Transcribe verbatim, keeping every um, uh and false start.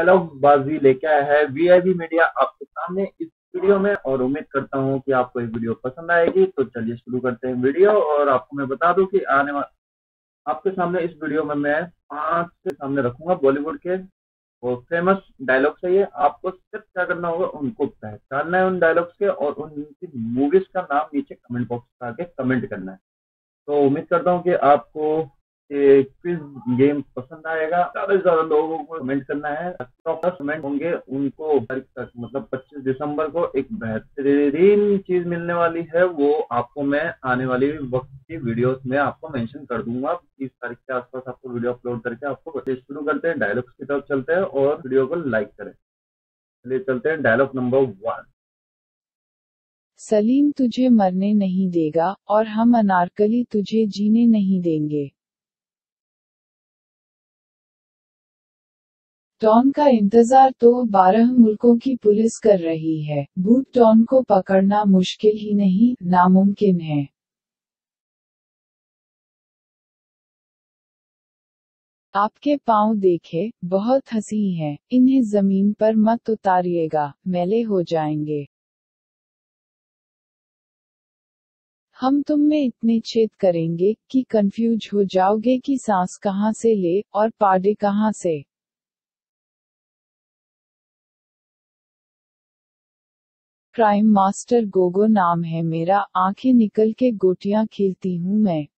एलफबाजी लेके आया है वीआईबी मीडिया आपके सामने इस वीडियो में, और उम्मीद करता हूं कि आपको ये वीडियो पसंद आएगी। तो चलिए शुरू करते हैं वीडियो। और आपको मैं बता दूं कि आने वाले आपके सामने इस वीडियो में मैं पांच के सामने रखूंगा बॉलीवुड के वो फेमस डायलॉग्स है। ये आपको सिर्फ क्या करना होगा, उनको पहचानना है उन डायलॉग्स के, और उनकी मूवीज का नाम नीचे कमेंट बॉक्स में आके कमेंट करना है। तो उम्मीद करता हूँ कि आपको क्विज गेम पसंद आएगा। ज्यादा से ज्यादा लोगों को कमेंट करना है, टॉप दस कमेंट होंगे उनको मतलब पच्चीस दिसंबर को एक बेहतरीन चीज मिलने वाली है। वो आपको मैं आने वाली वक्त की वीडियोस में आपको मेंशन कर दूंगा। तीस तारीख के आसपास आपको वीडियो अपलोड करके आपको शुरू करते हैं। डायलॉग्स की तरफ चलते हैं और वीडियो को लाइक करें। चलिए चलते हैं डायलॉग नंबर वन। सलीम तुझे मरने नहीं देगा और हम अनारकली तुझे जीने नहीं देंगे। डॉन का इंतजार तो बारह मुल्कों की पुलिस कर रही है, भूत डॉन को पकड़ना मुश्किल ही नहीं नामुमकिन है। आपके पाँव देखे बहुत हंसी हैं, इन्हें जमीन पर मत उतारिएगा मैले हो जाएंगे। हम तुम में इतने छेद करेंगे कि कंफ्यूज हो जाओगे कि सांस कहाँ से ले और पाड़े कहाँ से। क्राइम मास्टर गोगो नाम है मेरा, आंखें निकल के गोटियां खेलती हूँ मैं।